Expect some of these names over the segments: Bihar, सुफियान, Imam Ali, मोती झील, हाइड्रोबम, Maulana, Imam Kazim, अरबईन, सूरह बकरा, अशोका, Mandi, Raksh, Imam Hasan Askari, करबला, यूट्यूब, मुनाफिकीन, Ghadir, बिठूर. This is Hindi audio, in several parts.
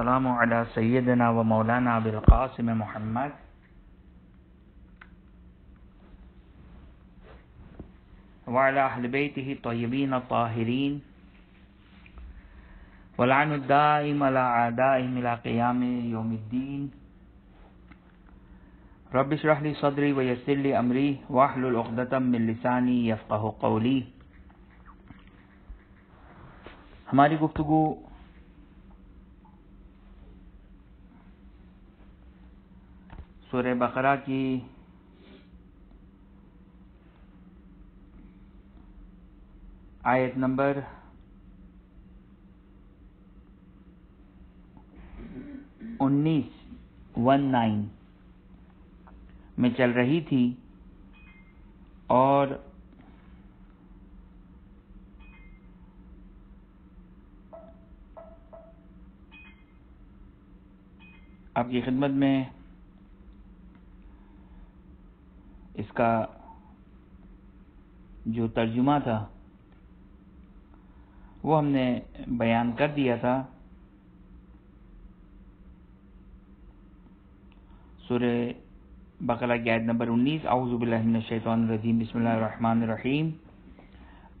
अस्सलामु अला सय्यदना व मौलाना अबुल कासिम मोहम्मद। वाला अहल बैतिही तय्यबीन ताहिरीन वलानुद दाइम अला आदाइम इला क़ियाम यौमिद्दीन। रब्बि इश्रह ली सदरी व यस्सिर ली अमरी वहलुल उक़्दतम मिन लिसानी यफ़क़हु क़ौली। हमारी गुफ्तगू सूरह बकरा की 19 में चल रही थी और आपकी खिदमत में इसका जो तर्जुमा था वो हमने बयान कर दिया था। सूरह बकरा की आयत नंबर 19 औज़ु बिल्लाहि मिनश शैतानिर रजीम बिस्मिल्लाहिर्रहमानिर्रहीम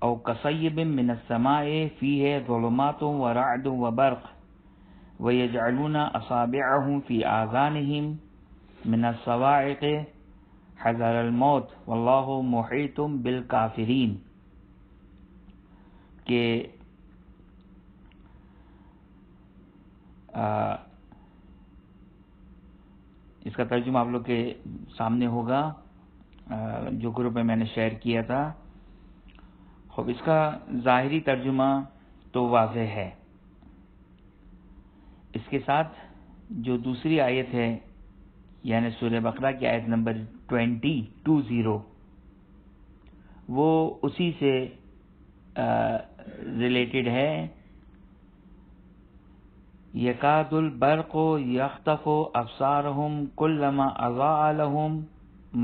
औ कसय्यिबिन मिनस समाए फीहा ज़ुलुमातुन व रअदुन व बर्क़ व यजअलूना असाबिअहुम फी आज़ानिहिम मिनस सवाइक़ हज़रल मौत वल्लाहु मुहीतुम बिल काफ़िरीन। के इसका तर्जुमा आप लोग के सामने होगा जो ग्रुप में मैंने शेयर किया था। खूब, इसका ज़ाहिरी तर्जुमा तो वाज़ेह है। इसके साथ जो दूसरी आयत है यानी सूरह बकरा की आयत नंबर 20 वो उसी से रिलेटेड है। यकादुल बर्क़ु यख्तफ़ु अब्सारहुम कुल्लमा अज़ाअ लहुम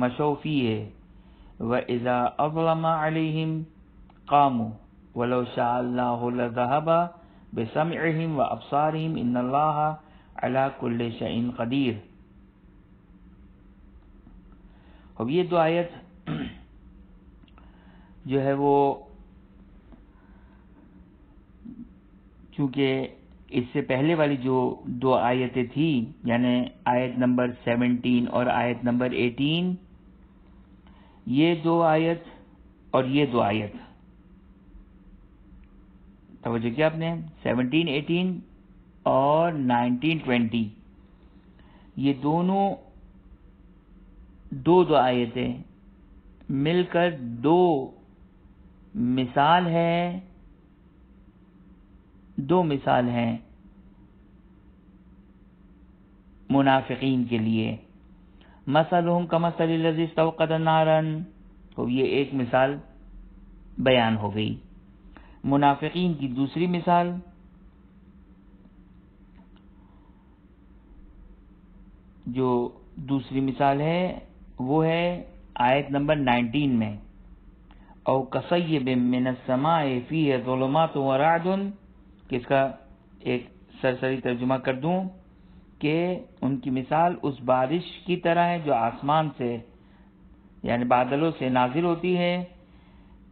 मशौ फ़ीहि व इज़ा अज़लमा अलैहिम क़ामू वलौ शा अल्लाहु लज़हबा बिसमइहिम व अब्सारिहिम इन्नल्लाहा अला कुल्लि शैइन क़दीर। अब ये दो आयत जो है वो चूँकि इससे पहले वाली जो दो आयतें थी यानी आयत नंबर 17 और आयत नंबर 18, ये दो आयत और ये दो आयत, तवज्जो किया आपने, 17-18 और 19-20, ये दोनों दो आयतें मिलकर दो मिसाल है, मुनाफिकीन के लिए। मसलहुम कमसलिल लज़ी इस्तौक़द नारन, तो ये एक मिसाल बयान हो गई। मुनाफिकीन की दूसरी मिसाल है वो है आयत नंबर 19 में औ कसय्यिबिन मिनस समाए फीहा ज़ुलुमातुन व रअदुन। किसका एक सरसरी तर्जुमा कर दूं कि उनकी मिसाल उस बारिश की तरह है जो आसमान से यानी बादलों से नाजिल होती है,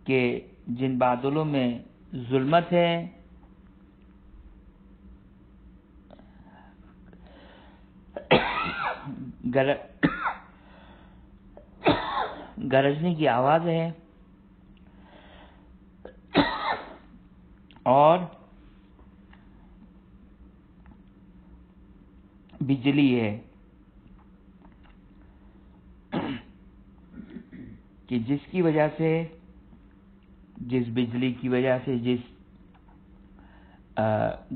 कि जिन बादलों में ज़ुल्मत है गरजने की आवाज है और बिजली है, कि जिसकी वजह से जिस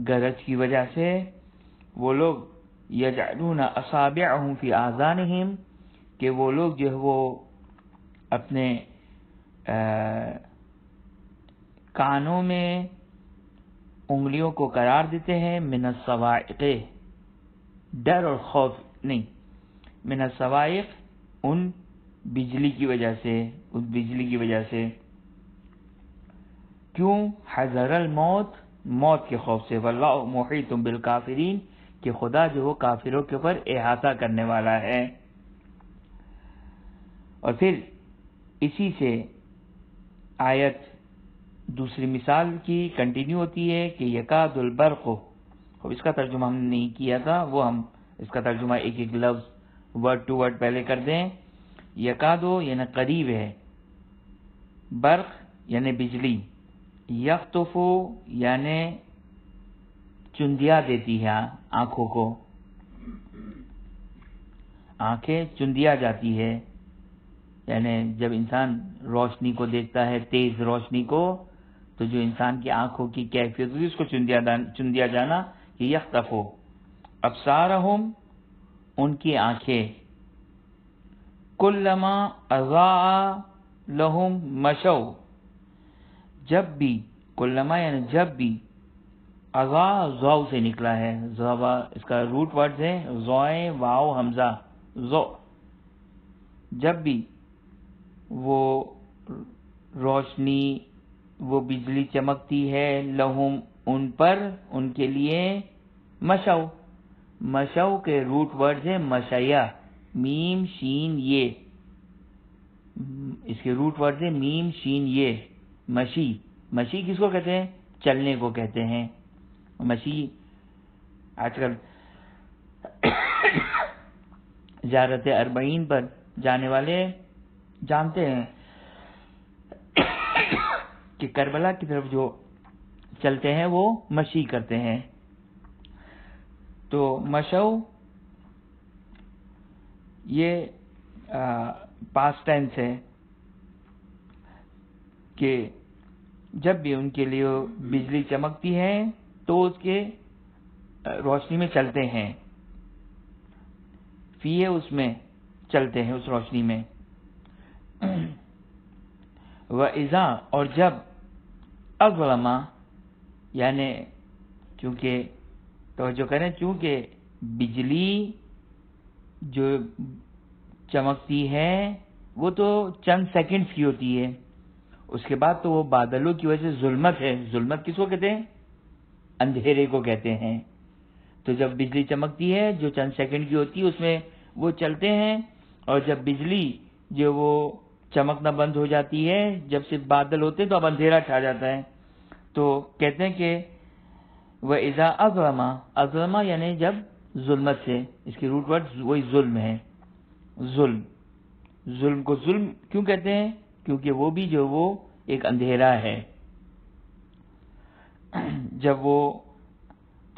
गरज की वजह से वो लोग यजअलूना असाबिअहुम फी आज़ानिहिम, कि वो लोग जो है वो अपने कानों में उंगलियों को करार देते हैं मिनस्सवाइक़े, डर और खौफ नहीं, मिनस्सवाइक़ उन बिजली की वजह से, क्यों, हज़रल मौत, मौत के खौफ से। वल्लाहु मुहीतुम बिल काफ़िरीन, कि खुदा जो हो काफिरों के ऊपर इहासा करने वाला है। और फिर इसी से आयत दूसरी मिसाल की कंटिन्यू होती है कि यकादुल बरक़। अब इसका तर्जुमा हमने नहीं किया था, वो हम इसका तर्जुमा एक एक लफ्ज़ वर्ड टू वर्ड पहले कर दें। यकादो यानी करीब है, बर्क़ यानी बिजली, यख्तफो यानी चुंदिया देती है आंखों को, आंखें चुंदिया जाती है, यानी जब इंसान रोशनी को देखता है, तेज रोशनी को, तो जो इंसान की आंखों की कैफियत होती है उसको चुंदिया जाना ये यख्तफो। अबसारहुम उनकी आंखें, कुल्लमा अज़ाअ लहुम मशौ जब भी, कुल्लमा यानी जब भी, अज़ाअ ज़ौ से निकला है, ज़वा इसका रूट वर्ड है, ज़ौए वाओ हमजा ज़ौ, जब भी वो रोशनी वो बिजली चमकती है, लहुम उन पर उनके लिए, मशौ मशौ के रूट वर्ड है मशया, मीम शीन ये, इसके रूट वर्ड है मीम शीन ये, मशी। मशी किसको कहते हैं? चलने को कहते हैं। मशी आजकल ज़ियारत अरबईन पर जाने वाले जानते हैं कि करबला की तरफ जो चलते हैं वो मशी करते हैं। तो मशौ ये पास्ट टेंस है कि जब भी उनके लिए बिजली चमकती है तो उसके रोशनी में चलते हैं, फी है उसमें चलते हैं, उस रोशनी में। व इज़ा और जब, अज़लमा यानी चूंकि तवज्जो करें, चूंकि बिजली जो चमकती है वो तो चंद सेकंड्स की होती है, उसके बाद तो वो बादलों की वजह से जुल्मत है। जुल्मत किसको कहते हैं? अंधेरे को कहते हैं। तो जब बिजली चमकती है जो चंद सेकंड की होती है उसमें वो चलते हैं, और जब बिजली जो वो चमकना बंद हो जाती है, जब सिर्फ बादल होते हैं, तो अब अंधेरा छा जाता है। तो कहते हैं कि वह इज़ा अज़लमा, अज़लमा यानी जब जुल्मत से, इसकी रूट वर्ड वही जुल्म है, जुल्म। जुल्म को जुल्म क्यों कहते हैं? क्योंकि वो भी जो वो एक अंधेरा है। जब वो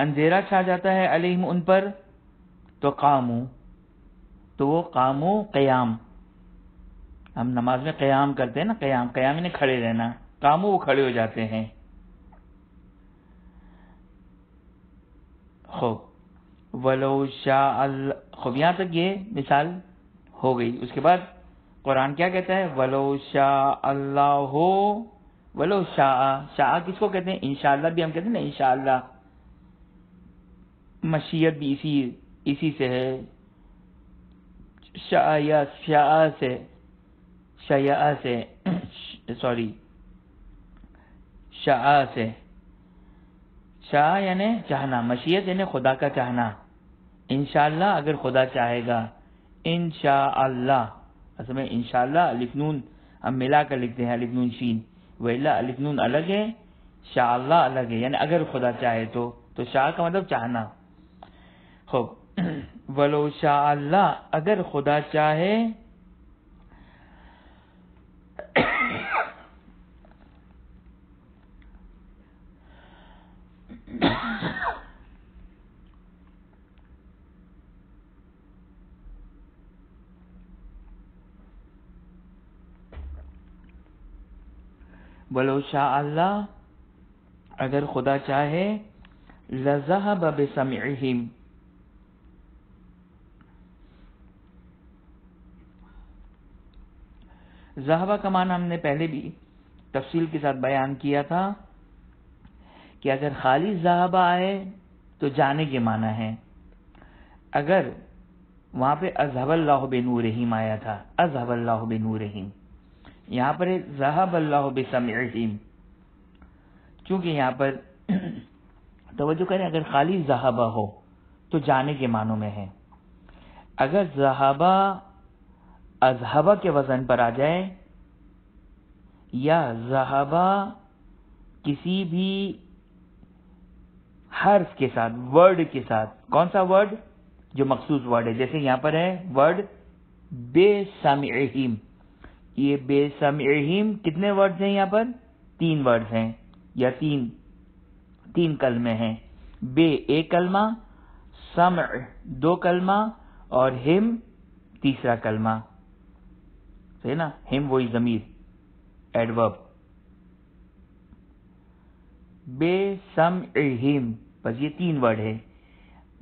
अंधेरा छा जाता है अलैहिम उन पर, तो कामू, तो वो कामू क़याम, हम नमाज में क़याम करते हैं ना, क़याम, क़याम यानी खड़े रहना, कामू वो खड़े हो जाते हैं। खूब वलो शाह अल, खूब यहाँ तक ये मिसाल हो गई। उसके बाद कुरान क्या कहता है? वलो शाह अल्लाह हो, वलो शाह, शाह किसको कहते हैं? इंशाअल्लाह भी हम कहते हैं ना, इंशाअल्लाह मशीयत भी इसी से है, शाह या शाह से, शया से, सॉरी शाह से, शाह यानी चाहना, मशीयत यानी खुदा का चाहना, इंशाअल्लाह अगर खुदा चाहेगा, इंशाअल्लाह। असल में इंशाअल्लाह अलिफ नून हम मिला कर लिखते हैं, अलिफ नून शीन, वैला अलिफ नून अलग है, शाअल्लाह अलग है, यानी अगर खुदा चाहे तो शाह का मतलब चाहना। खूब वलो शाअल्लाह अगर खुदा चाहे, वलो शाह अल्लाह अगर खुदा चाहे, लज़हब बिसमइहिम ज़हबा का माना हमने पहले भी तफसील के साथ बयान किया था कि अगर खाली ज़हबा आए तो जाने के माना है। अगर वहाँ पे अज़हबल्लाहु बिनूरिहिम आया था, अज़हबल्लाहु बिनूरिहिम, यहाँ पर ज़हबल्लाहु बिसमइहिम, क्योंकि यहाँ पर तवज्जो करें, अगर खाली ज़हबा हो तो जाने के मानों में है। अगर ज़हाबा अज़हबा के वज़न पर आ जाए या ज़हाबा किसी भी हर्फ के साथ, वर्ड के साथ, कौन सा वर्ड जो मखसूस वर्ड है, जैसे यहाँ पर है वर्ड बेसमइहिम। ये बेसमइहिम कितने वर्ड्स हैं यहाँ पर? तीन वर्ड्स हैं या तीन कलमे हैं। बे एक कलमा, सम दो कलमा और हिम तीसरा कलमा, है ना। हिम वही ज़मीर एडवर्ब। बेसमइहिम, बस ये तीन वर्ड है।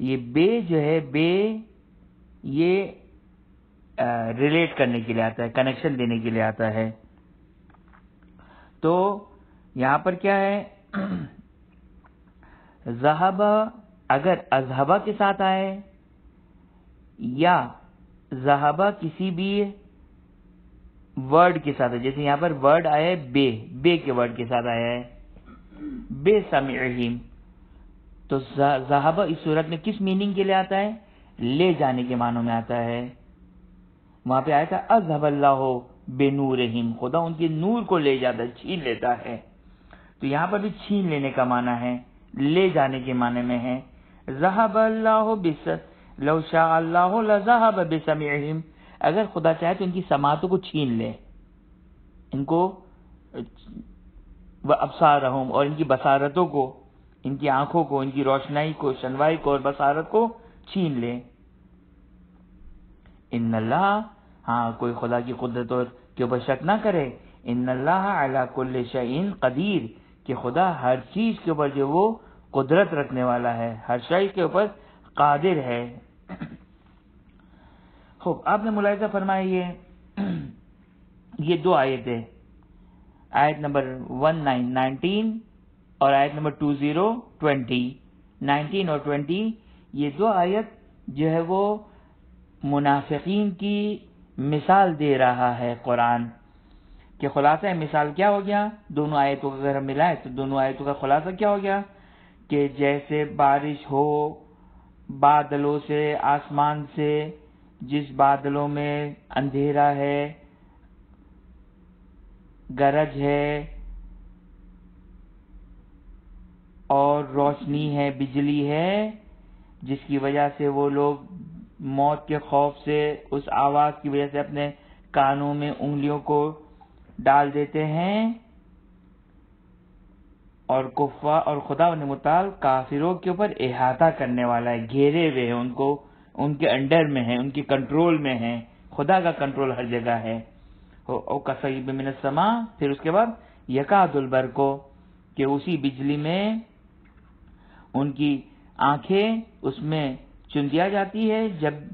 ये बे जो है, बे ये रिलेट करने के लिए आता है, कनेक्शन देने के लिए आता है। तो यहाँ पर क्या है, ज़हाबा अगर अज़हबा के साथ आए या ज़हाबा किसी भी वर्ड के साथ है, जैसे यहाँ पर वर्ड आया है बे, बे के वर्ड के साथ आया है बेसमइहिम, तो ज़हाबा इस सूरत में किस मीनिंग के लिए आता है? ले जाने के मानों में आता है। वहां पे आया था अज़हबल्लाहु बिनूरहिम, खुदा उनके नूर को ले जाता है, छीन लेता है। तो यहाँ पर भी छीन लेने का माना है, ले जाने के माने में है। ज़हबल्लाहु लौ शाअ अल्लाहु लज़हब बिसमइहिम, अगर खुदा चाहे तो इनकी समातों को छीन ले, इनको व अबसारहुम, और इनकी बसारतों को, इनकी आंखों को, इनकी रोशनाई को, शनवाई को और बसारत को छीन ले। इन्नल्लाह, हाँ कोई खुदा की कुदरत और के ऊपर शक ना करे। इन्नल्लाह अला कुल्लि शैइन कदीर, कि खुदा हर चीज के ऊपर जो वो कुदरत रखने वाला है, हर शय के ऊपर कादिर है। खूब, आपने मुलाहिजा फरमाया ये दो आयतें, आयत नंबर 19 और आयत नंबर 20 20, 19 और 20, ये दो आयत जो है वो मुनाफिकीन की मिसाल दे रहा है कुरान। के खुलासा मिसाल क्या हो गया दोनों आयतों का? अगर हम मिलाए तो दोनों आयतों का खुलासा क्या हो गया कि जैसे बारिश हो बादलों से, आसमान से, जिस बादलों में अंधेरा है, गरज है और रोशनी है, बिजली है, जिसकी वजह से वो लोग मौत के खौफ से उस आवाज की वजह से अपने कानों में उंगलियों को डाल देते हैं। और कुफा और खुदा ने मुताल काफिरों के ऊपर इहाता करने वाला है, घेरे हुए है उनको, उनके अंडर में है, उनके कंट्रोल में है। खुदा का कंट्रोल हर जगह है। ओ कसईब मिन समा, फिर उसके बाद यकादुल बरको, कि उसी बिजली में उनकी आंखें उसमें चुंदिया जाती है, जब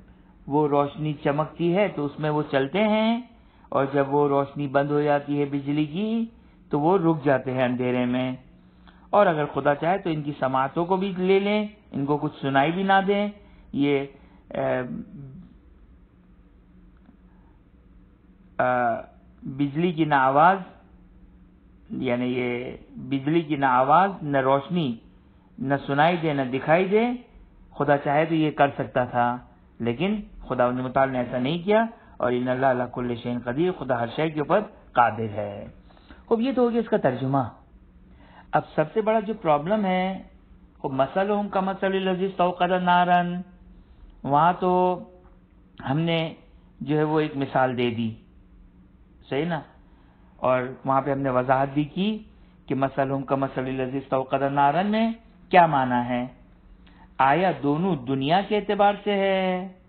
वो रोशनी चमकती है तो उसमें वो चलते हैं, और जब वो रोशनी बंद हो जाती है बिजली की तो वो रुक जाते हैं अंधेरे में। और अगर खुदा चाहे तो इनकी समातों को भी ले लें, इनको कुछ सुनाई भी ना दें। ये बिजली की ना आवाज, यानी ये बिजली की ना आवाज, न रोशनी, न सुनाई दे, न दिखाई दे। खुदा चाहे तो ये कर सकता था, लेकिन खुदा मुताल ने ऐसा नहीं किया। और इन्नल्लाह अला कुल्लि शैइन कदीर, खुदा हर शय के ऊपर कादिर है। खूब, ये तो हो गया इसका तर्जुमा। अब सबसे बड़ा जो प्रॉब्लम है, मसलहुम कमसलिल लज़ी इस्तौक़द नारन, वहां तो हमने जो है वो एक मिसाल दे दी, सही ना, और वहां पे हमने वजाहत भी की कि मसलहुम कमसलिल लज़ी इस्तौक़द नारन में क्या माना है। आया दोनों दुनिया के एतबार से है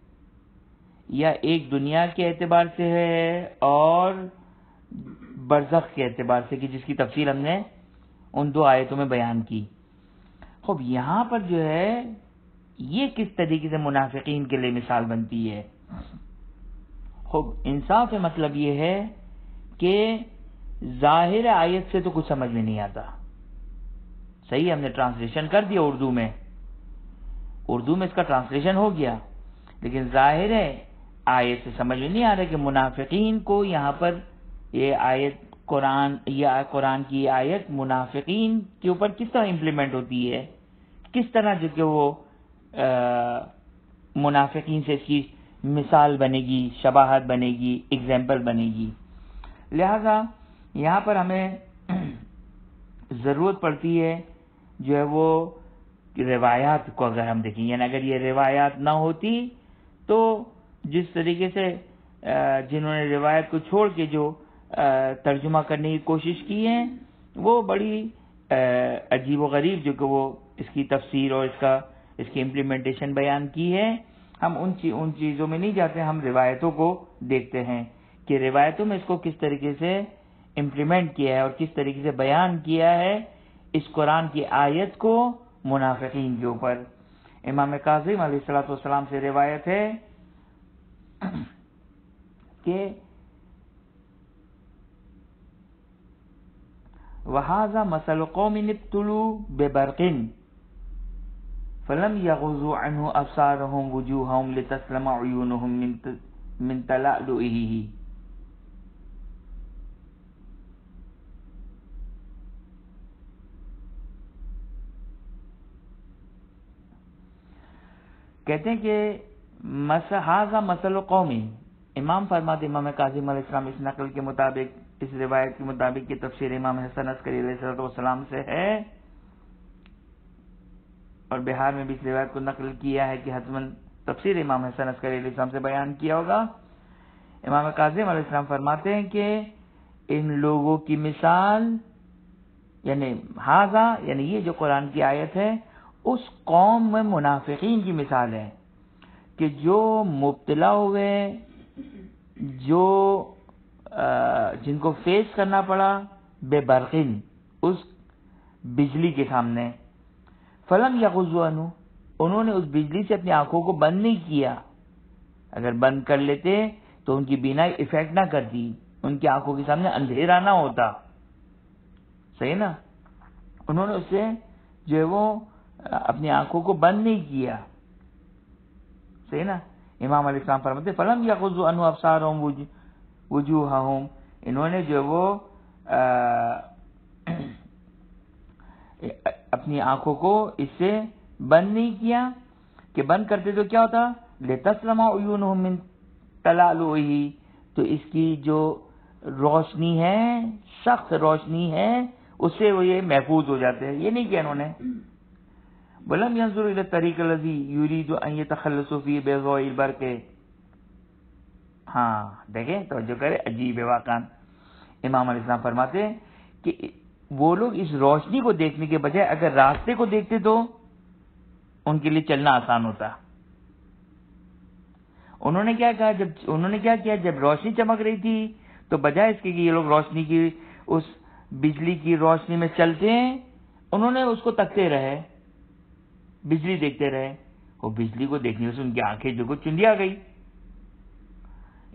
या एक दुनिया के एतबार से है और बरज़ख के एतबार से, कि जिसकी तफसील हमने उन दो आयतों में बयान की। खूब, यहाँ पर जो है ये किस तरीके से मुनाफिकीन के लिए मिसाल बनती है। खूब, इंसाफ है, मतलब ये है कि जाहिर आयत से तो कुछ समझ में नहीं आता, सही, हमने ट्रांसलेशन कर दिया उर्दू में, उर्दू में इसका ट्रांसलेशन हो गया, लेकिन जाहिर है आयत से समझ में नहीं आ रहा कि मुनाफिकीन को यहाँ पर ये आयत कुरान या कुरान की आयत मुनाफिकीन के ऊपर किस तरह इम्प्लीमेंट होती है, किस तरह जो कि वो मुनाफिकीन से इसकी मिसाल बनेगी, शबाहत बनेगी, एग्जाम्पल बनेगी। लिहाजा यहाँ पर हमें ज़रूरत पड़ती है जो है वो रिवायात को अगर हम देखें, यानी अगर ये रिवायात ना होती तो जिस तरीके से जिन्होंने रिवायत को छोड़ के जो तर्जुमा करने की कोशिश की है वो बड़ी अजीब व गरीब जो कि वो इसकी तफसीर और इसकी इम्प्लीमेंटेशन बयान की है। हम उन चीज़ों में नहीं जाते, हम रिवायतों को देखते हैं कि रिवायतों में इसको किस तरीके से इम्प्लीमेंट किया है और किस तरीके से बयान किया है इस कुरान की आयत को मुनाफिकीन के ऊपर। इमाम काज़िम अलैहिस्सलातु वस्सलाम से रिवायत है कि वहाज़ा मसल कौमिन इब्तुलू बिबरक़िन फलम यग़ुज़ू अन्हु अब्सारहुम वुजूहहुम लितस्लम उयूनुहुम मिन तलालुइही। कहते हैं कि हाज़ा मसल कौमी, इमाम फरमाते इमाम काज़िम अलैहिस्सलाम इस नकल के मुताबिक, इस रिवायत के मुताबिक की तफसीर इमाम हसन अस्करी अलैहिस्सलाम से है और बिहार में भी इस रिवायत को नकल किया है कि हतमन तफसीर इमाम हसन अस्करी अलैहिस्सलाम से बयान किया होगा। इमाम काज़िम अलैहिस्सलाम फरमाते हैं कि इन लोगों की मिसाल, यानी हाज़ा यानी ये जो कुरान की आयत है उस कौम में मुनाफिकीन की मिसाल है कि जो मुब्तला हुए, जो जिनको फेस करना पड़ा बेबरकिन उस बिजली के सामने। फलम यग़ुज़ू, उन्होंने उस बिजली से अपनी आंखों को बंद नहीं किया, अगर बंद कर लेते तो उनकी बीनाई इफेक्ट ना करती, उनकी आंखों के सामने अंधेरा ना होता, सही ना। उन्होंने उससे जो है वो अपनी आंखों को बंद नहीं किया, सही ना। इमाम अलैहिस्सलाम फरमाते फलम यग़ुज़ू अन्हु अब्सारहुम वुजूहहुम, इन्होंने जो वो अपनी आंखों को इससे बंद नहीं किया कि बंद करते तो क्या होता, लितस्लमा उयूनुहुम मिन तलालुइही, तो इसकी जो रोशनी है, सख्त रोशनी है, उससे वो ये महफूज हो जाते हैं। ये नहीं किया इन्होंने। वलम यंज़ुरू इला तरीक़ लज़ी युरीदु अन यतखल्लसू फ़ीह बिज़ाइल बरक़। हाँ देखें, तवज्जो करें, अजीब वाक़िअन। इमाम अलैहिस्सलाम फरमाते हैं कि वो लोग इस रोशनी को देखने के बजाय अगर रास्ते को देखते तो उनके लिए चलना आसान होता। उन्होंने क्या किया जब रोशनी चमक रही थी तो बजाय इसके कि ये लोग रोशनी की, उस बिजली की रोशनी में चलते हैं, उन्होंने उसको तकते रहे, बिजली देखते रहे। वो बिजली को देखने से उनकी आंखें जो को चुंधिया गई।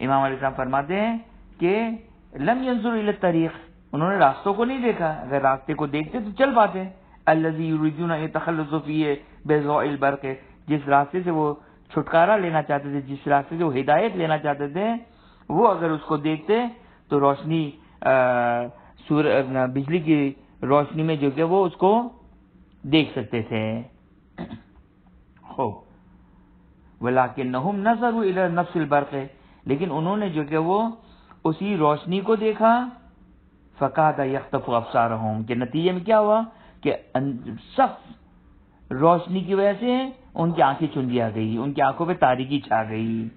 इमाम अलैहिस्सलाम फरमाते हैं कि लम यंजुर इला तरीक़, उन्होंने रास्तों को नहीं देखा, अगर रास्ते को देखते तो चल पाते। अल्लज़ी युरीदूना यतखल्लसू फ़ीह बिज़ाइल बरक़, जिस रास्ते से वो छुटकारा लेना चाहते थे, जिस रास्ते से वो हिदायत लेना चाहते थे, वो अगर उसको देखते तो रोशनी बिजली की रोशनी में जो कि वो उसको देख सकते थे। हो वलाकिन्नहुम नज़रू इला नफ़्सिल बरक़, लेकिन उन्होंने जो कि वो उसी रोशनी को देखा। फ़कादा यख़्तफ़ु अब्सारहुम, के नतीजे में क्या हुआ कि सख्त रोशनी की वजह से उनकी आंखें चुंधिया गई, उनकी आंखों पे तारीकी छा गई।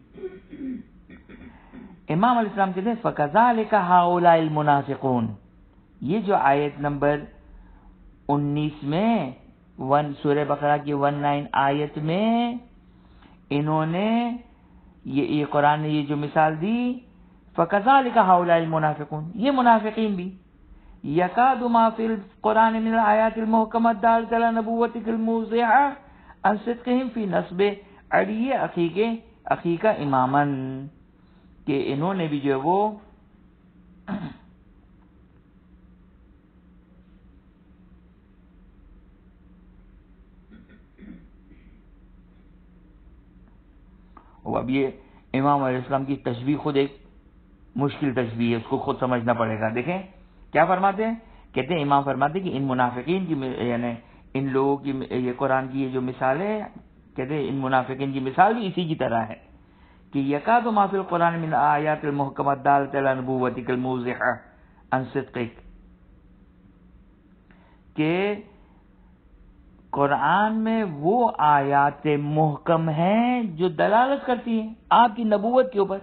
इमाम अलैहिस्सलाम कहते हैं फ़कज़ालिका हाउलाइल मुनाफ़िक़ून, ये जो आयत नंबर 19 में सूरह बकरा की 19 आयत में इन्होंने ये कुरान ने ये जो मिसाल दी, फ़कज़ालिका हाउलाइल मुनाफ़िक़ून, ये मुनाफ़िक़ीन भी। यकादु मा फ़िल क़ुरान मिनल आयातिल मुहकमात दालत अला नबुव्वतिल मौज़िअ अन सिद्क़िहिम फ़ी नस्बि अड़ी अख़ीका इमामन, के इन्होंने भी जो वो और अब ये इमाम अलैहिस्सलाम की तशबीह खुद एक मुश्किल तशबीह है, उसको खुद समझना पड़ेगा। देखें क्या फरमाते हैं, कहते हैं इमाम फरमाते हैं कि इन मुनाफिकीन की, यानी इन लोगों की, ये कुरान की ये जो मिसाल है कहते इन मुनाफिकिन की मिसाल भी इसी की तरह है कि यकादु मा फिल कुरान मिन आयातिल मुहकमात दालत अला नबुव्वतिकल मौज़िहा अन सिद्क़िक, के कुरान में वो आयातें मुहकम हैं जो दलालत करती हैं आपकी नबूवत के ऊपर।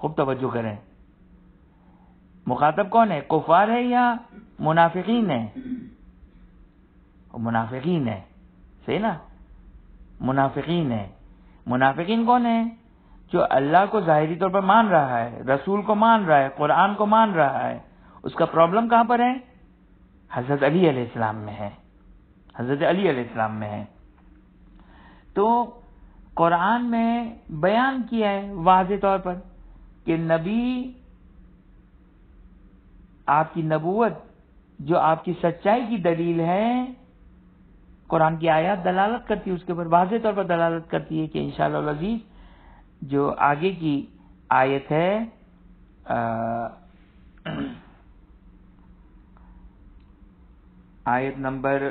खूब तवज्जो करें, मुखातब कौन है, कुफार है या मुनाफिकीन है? मुनाफिकीन है, सही ना, मुनाफिकीन है। मुनाफिकीन कौन है? जो अल्लाह को ज़ाहिरी तौर पर मान रहा है, रसूल को मान रहा है, कुरान को मान रहा है। उसका प्रॉब्लम कहाँ पर है? हज़रत अली अलैहिस्सलाम में है, हज़रत अली अलैहिस्सलाम में है। तो कुरान में बयान किया है वाज़े तौर पर कि नबी आपकी नबूवत जो आपकी सच्चाई की दलील है, कुरान की आयत दलालत करती है उसके ऊपर, वाज़े तौर पर दलालत करती है कि इंशाअल्लाह अज़ीज़ जो आगे की आयत है आयत नंबर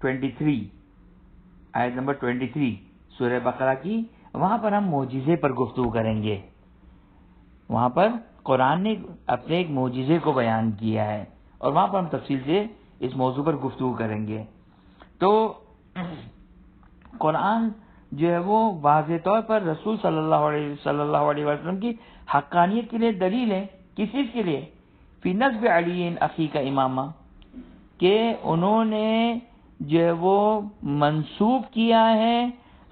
23, आयत नंबर 23 सूरह बकरा की, वहां पर हम मोजिज़े पर गुफ्तगू करेंगे। वहां पर कुरान ने अपने एक मोजिज़े को बयान किया है और वहां पर हम तफसील से इस मौजू पर गुफ्तगू करेंगे। तो कुरान जो है वो वाज़े तौर पर रसूल सल्लल्लाहु अलैहि वसल्लम की हक्कानियत के लिए दलील है। किस चीज़ के लिए? फी नस्ब अली अखी का इमामा, के उन्होंने जो है वो मंसूब किया है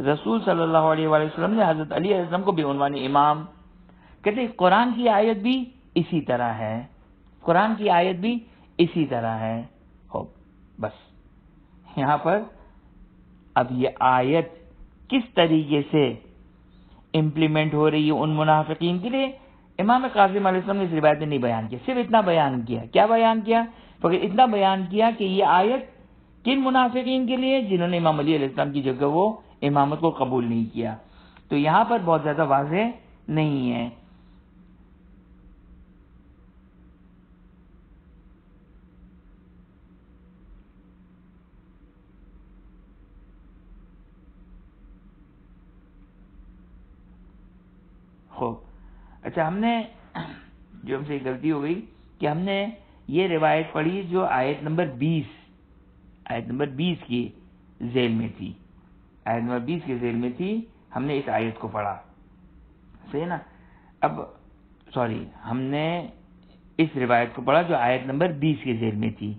रसूल सल्लल्लाहु अलैहि वसल्लम ने हज़रत अली अलैहिस्सलाम को बेउनवान इमाम। कहते कुरान की आयत भी इसी तरह है, कुरान की आयत भी इसी तरह है। हो बस यहाँ पर अब ये आयत किस तरीके से इम्प्लीमेंट हो रही है उन मुनाफिकीन के लिए, इमाम काजिम अलैहिस्सलाम ने इस रिवायत में नहीं बयान किया। सिर्फ इतना बयान किया, क्या बयान किया? तो इतना बयान किया कि ये आयत किन मुनाफिकीन के लिए, जिन्होंने इमाम अली अलैहिस्सलाम की जगह वो इमामत को कबूल नहीं किया। तो यहाँ पर बहुत ज्यादा वाज़ेह नहीं है। खूब अच्छा, हमने जो हमसे गलती हो गई कि हमने ये रिवायत पढ़ी जो आयत नंबर 20, आयत नंबर 20 की जेल में थी, आयत नंबर 20 की जेल में थी, हमने इस आयत को पढ़ा, सही ना। अब सॉरी, हमने इस रिवायत को पढ़ा जो आयत नंबर 20 की जेल में थी,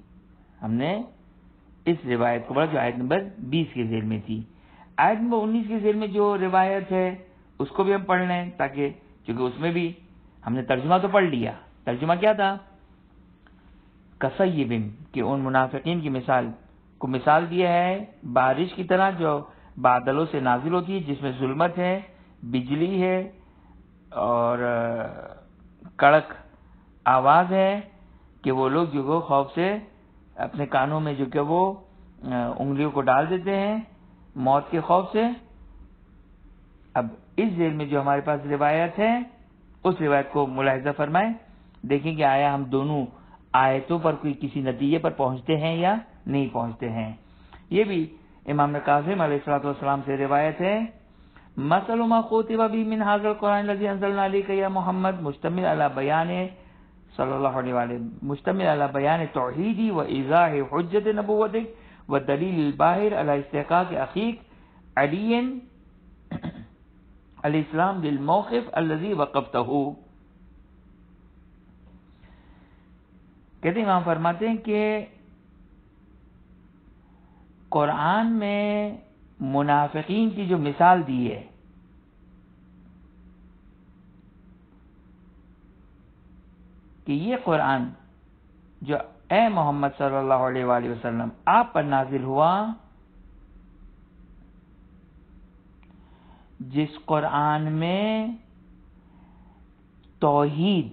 हमने इस रिवायत को पढ़ा जो आयत नंबर 20 की जेल में थी। आयत नंबर 19 की जेल में जो रिवायत है उसको भी हम पढ़ लें, ताकि क्योंकि उसमें भी हमने तर्जुमा तो पढ़ लिया। तर्जुमा क्या था? कसय्यबिन, कि उन मुनाफिकीन की मिसाल को मिसाल दिया है बारिश की तरह जो बादलों से नाजिल होती है, जिसमें जुल्मत है, बिजली है और कड़क आवाज़ है, कि वो लोग जो को खौफ से अपने कानों में जो कि वो उंगलियों को डाल देते हैं मौत के खौफ से। अब इस जेल में जो हमारे पास रिवायत है उस रिवायत को मुलाहिजा फरमाएं, देखें कि आया हम दोनों आयतों पर कोई किसी नतीजे पर पहुंचते हैं या नहीं पहुंचते हैं। ये भी इमाम काज़िम अलैहिस्सलाम से रिवायत है, मसलु मा कुतिबा बिही मिन हाज़ल कुरान लज़ी अंज़लना अलैका या मोहम्मद मुश्तमिल अला बयान सल्लल्लाहु अलैहि वसल्लम मुश्तमिल अला बयान तौहीदी व इज़ाह हुज्जत नबुव्वतिक व दलील बाहिर अला इस्तिहक़ाक़ अख़ीक़ अली अलैहिस्सलाम बिल मौक़िफ़ अल्लज़ी वक़फ़तहू। कहते हैं इमाम फरमाते हैं कि कुरान में मुनाफिकीन की जो मिसाल दी है कि ये कुरान जो ए मोहम्मद सल्लल्लाहु अलैहि वसल्लम आप पर नाजिल हुआ, जिस कुरान में तौहीद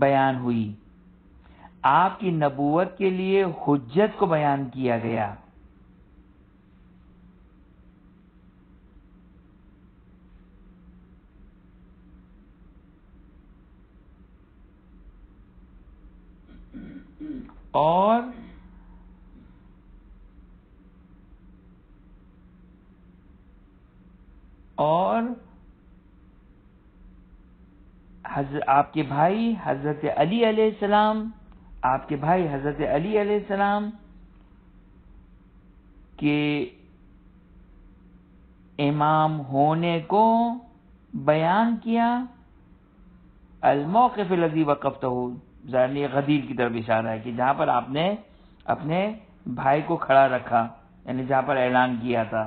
बयान हुई, आपकी नबूवत के लिए हुज्जत को बयान किया गया, और और आपके भाई हजरत अली अलैहिस्सलाम, आपके भाई हजरत अली अलैहिस्सलाम के इमाम होने को बयान किया। अल-मौक़िफ़ लज़ी वक़फ़तहू, ज़ाहिर गदीर की तरफ इशारा है कि जहां पर आपने अपने भाई को खड़ा रखा, यानी जहां पर ऐलान किया था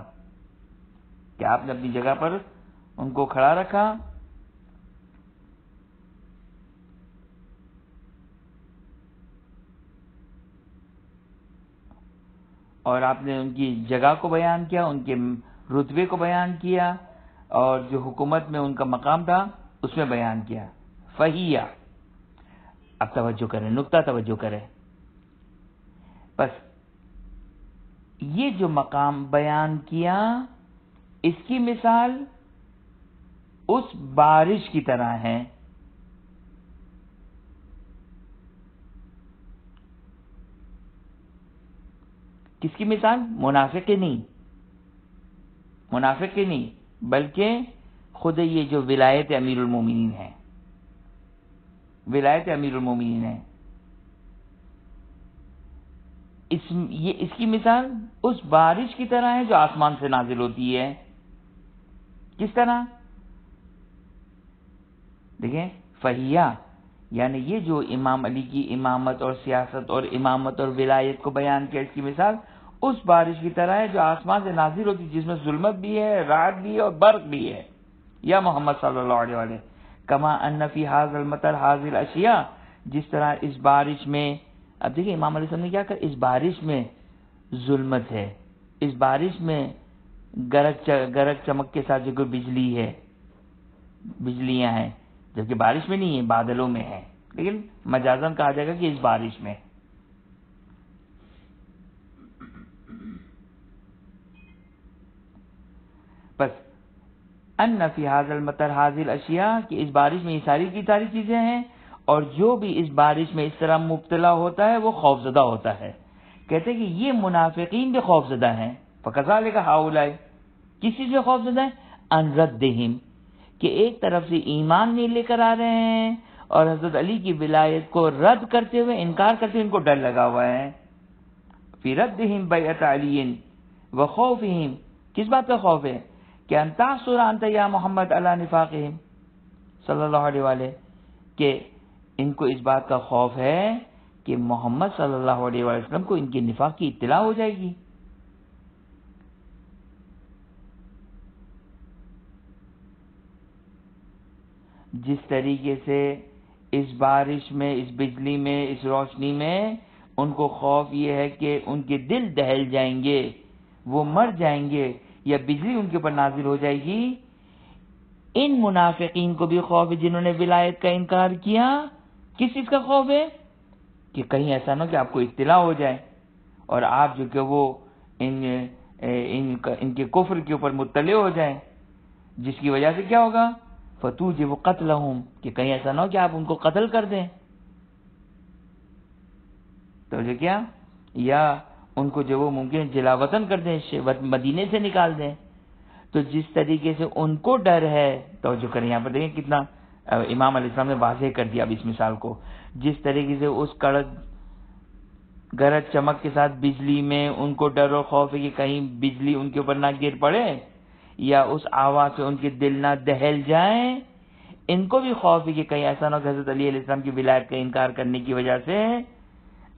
कि आपने अपनी जगह पर उनको खड़ा रखा। और आपने उनकी जगह को बयान किया, उनके रुतबे को बयान किया, और जो हुकूमत में उनका मकाम था उसमें बयान किया। फ़हिया, अब तवज्जो करें, नुक्ता तवज्जो करें, बस ये जो मकाम बयान किया इसकी मिसाल उस बारिश की तरह है किसकी मिसाल? मुनाफिक नहीं बल्कि खुद ये जो विलायत अमीरुल मोमिनीन है, विलायत अमीरुल मोमिनीन है, इसकी मिसाल उस बारिश की तरह है जो आसमान से नाजिल होती है। किस तरह? देखें, फ़हिया यानी ये जो इमाम अली की इमामत और सियासत और इमामत और विलायत को बयान किया, इसकी मिसाल उस बारिश की तरह है जो आसमान से नाजिल होती है, जिसमें जुल्मत भी है, रात भी है और बर्क भी है। या मोहम्मद सल्लल्लाहु अलैहि वसल्लम, कमा अन्न फी हाज़िल मतर हाज़िल अशिया, जिस तरह इस बारिश में, अब देखिए इमाम अली साहब ने क्या कहा, इस बारिश में जुल्मत है, इस बारिश में गरज चमक के साथ जो बिजली है, बिजलियाँ हैं, जबकि बारिश में नहीं है, बादलों में है, लेकिन मजाजन कहा जाएगा कि इस बारिश में। बस अन्न फी हाज़िल मतर हाज़िल अशिया, कि इस बारिश में ये सारी की सारी चीजें हैं, और जो भी इस बारिश में इस तरह मुब्तला होता है वो खौफजदा होता है। कहते हैं कि ये मुनाफिकीन भी खौफजदा हैं। फ़कज़ालिका हाउलाए, किस चीज में खौफजदा है? अन रद्दहिम, कि एक तरफ से ईमान नहीं लेकर आ रहे हैं और हजरत अली की विलायत को रद्द करते हुए, इनकार करते हुए इनको डर लगा हुआ है। फी रद्दहिम बैअत अली व खौफहिम, किस बात का खौफ है? कि अंतासुरांत या मोहम्मद अला निफाक़हिम सल्लल्लाहु अलैहि वाले, के इनको इस बात का खौफ है कि मोहम्मद सल्लल्लाहु अलैहि वसल्लम को इनके निफाक की इत्तला हो जाएगी। जिस तरीके से इस बारिश में, इस बिजली में, इस रोशनी में उनको खौफ ये है कि उनके दिल दहल जाएंगे, वो मर जाएंगे, या बिजली उनके ऊपर नाजिल हो जाएगी, इन मुनाफिकीन को भी खौफ है जिन्होंने विलायत का इनकार किया। किस चीज का खौफ है? कि कहीं ऐसा ना हो कि आपको इत्तला हो जाए और आप जो कि वो इनके कुफ्र के ऊपर मुत्तले हो जाए, जिसकी वजह से क्या होगा? फतूज वो कत्लहुम, कि कहीं ऐसा ना हो कि आप उनको कत्ल कर दें, तो जो क्या, या उनको जो वो मुमकिन जिलावतन कर दें, मदीने से निकाल दें। तो जिस तरीके से उनको डर है, तो जो करें, यहाँ पर देखें कितना इमाम अली इस्लाम ने वाज़े कर दिया अब इस मिसाल को। जिस तरीके से उस कड़क गरज चमक के साथ बिजली में उनको डर और खौफ है कि कहीं बिजली उनके ऊपर ना गिर पड़े या उस आवाज से उनके दिल ना दहल जाए, इनको भी खौफ है कि कहीं ऐसा ना हो हजरत अली अलैहि सलाम की विलायत का इनकार करने की वजह से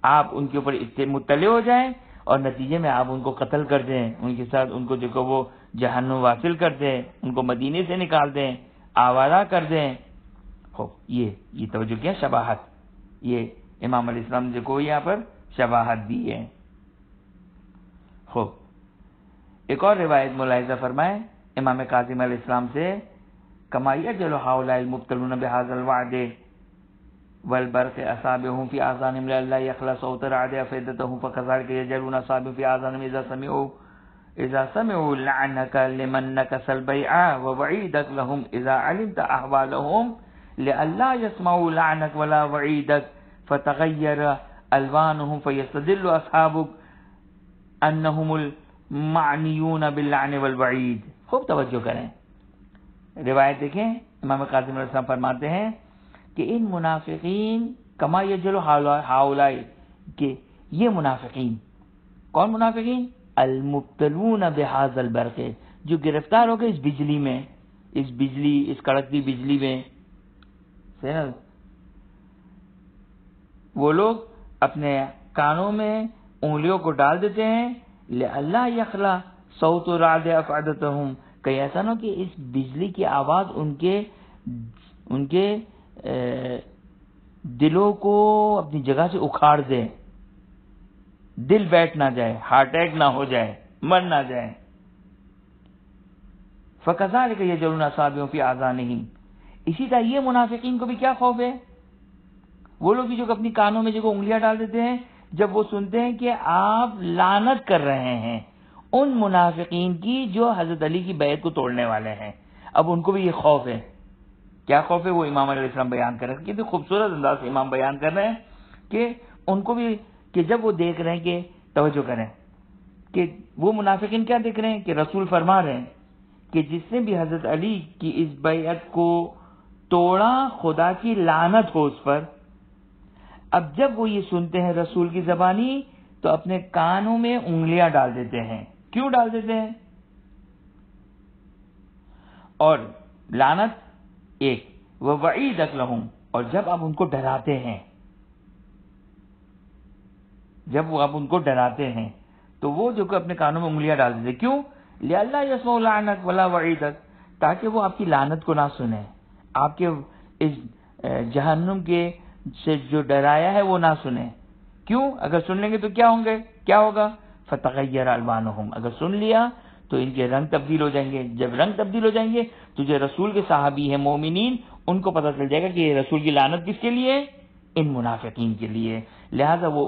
आप उनके ऊपर इससे मुत्तले हो जाए और नतीजे में आप उनको कत्ल कर दें, उनके साथ उनको जो वो जहन्नुम वासिल कर दें, उनको मदीने से निकाल दें, आवारा कर दें। ये तवज्जो किया, शबाहत, ये इमाम अली इस्लाम जी को यहाँ पर शबाहत दी है। खूब, एक और रिवायत मुलाहिजा फरमाए इमाम काजिम अली इस्लाम से, कमाइया जलो हाउलाइल मुब्तलून बिहाज़ल वादे वल बरक़ असाबिहुम फी आज़ानिहिम ला यख़लस सौतर आदे अफ़ेदतहुम फ़कज़ालिका यजअलून असाबिहुम फी आज़ानिहिम इज़ा समिऊ लअनका लिमन्नका सलबैआ व वईदक लहुम इज़ा अलिमता अहवालहुम लअल्ला यस्माऊ लअनक वला वईदक फ़तग़य्यर अलवानुहुम फ़यस्तदिल्लु असहाबुक अन्नहुमुल मानियून बिल्लअन वल वईद। खूब तवज्जो करें, रिवायत देखें, इमाम काज़िम अलैहिस्सलाम फरमाते हैं कि इन मुनाफिकीन कमा यजलो हाउलाई के ये मुनाफिकीन, कौन मुनाफिकीन? अल-मुब्तलून बिहाज़ल बरक़, जो गिरफ्तार हो गए इस बिजली में, इस कड़कती बिजली में। सही ना? वो लोग अपने कानों में उंगलियों को डाल देते हैं, ले अल्लाह यखला सौत राद अफ़अदतहुम, कहीं ऐसा ना कि इस बिजली की आवाज़ उनके दिलों को अपनी जगह से उखाड़ दे, दिल बैठ ना जाए, हार्ट अटैक ना हो जाए, मर ना जाए। फ़कज़ालिक यजरून असाबियों फी आज़ानिहिम, इसी तरह ये मुनाफिकीन को भी क्या खौफ है? वो लोग भी जो अपनी कानों में जो उंगलियां डाल देते हैं जब वो सुनते हैं कि आप लानत कर रहे हैं उन मुनाफिकीन की जो हजरत अली की बैत को तोड़ने वाले हैं। अब उनको भी ये खौफ है। क्या खौफ है? वो इमाम अलैहिस्सलाम बयान कर रहे हैं, कितने खूबसूरत अंदाज से इमाम बयान कर रहे हैं कि उनको भी कि जब वो देख रहे हैं कि तवज्जो करें कि वो मुनाफिकीन क्या देख रहे हैं कि रसूल फरमा रहे हैं कि जिसने भी हजरत अली की इस बैत को तोड़ा खुदा की लानत हो उस पर। अब जब वो ये सुनते हैं रसूल की जबानी तो अपने कानों में उंगलियां डाल देते हैं। क्यों डाल देते हैं? और लानत एक वईद लहुम, और जब आप उनको डराते हैं, जब आप उनको डराते हैं तो वो जो अपने कानों में उंगलियां डाल देते हैं। क्यों? लिअल्ला यसमऊ लानत वला वईदक, ताकि वो आपकी लानत को ना सुने, आपके इस जहन्नुम के से जो डराया है वो ना सुने। क्यों? अगर सुन लेंगे तो क्या होगा? फतगयर अलवानहुम, अगर सुन लिया तो इनके रंग तब्दील हो जाएंगे। जब रंग तब्दील हो जाएंगे तो जो रसूल के सहाबी हैं मोमिनीन, उनको पता चल जाएगा कि ये रसूल की लानत किसके लिए? इन मुनाफिकीन के लिए। लिहाजा वो